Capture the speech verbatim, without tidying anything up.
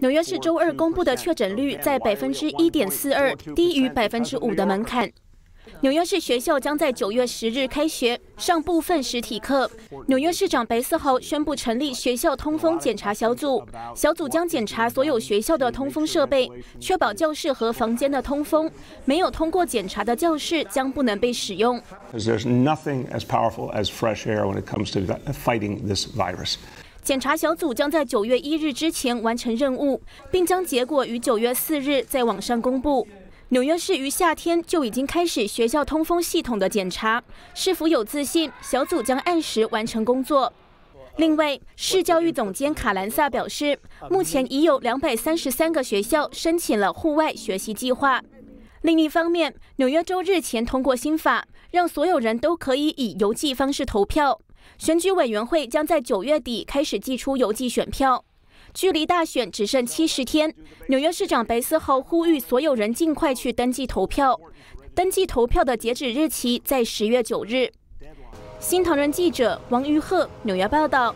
纽约市周二公布的确诊率在百分之一点四二，低于百分之五的门槛。 纽约市学校将在九月十日开学，上部分实体课。纽约市长白思豪宣布成立学校通风检查小组，小组将检查所有学校的通风设备，确保教室和房间的通风。没有通过检查的教室将不能被使用。There's nothing as powerful as fresh air when it comes to fighting this virus. 检查小组将在九月一日之前完成任务，并将结果于九月四日在网上公布。 纽约市于夏天就已经开始学校通风系统的检查，市府有自信，小组将按时完成工作。另外，市教育总监卡兰萨表示，目前已有两百三十三个学校申请了户外学习计划。另一方面，纽约州日前通过新法，让所有人都可以以邮寄方式投票。选举委员会将在九月底开始寄出邮寄选票。 距离大选只剩七十天，纽约市长白思豪呼吁所有人尽快去登记投票。登记投票的截止日期在十月九日。新唐人记者王于鹤，纽约报道。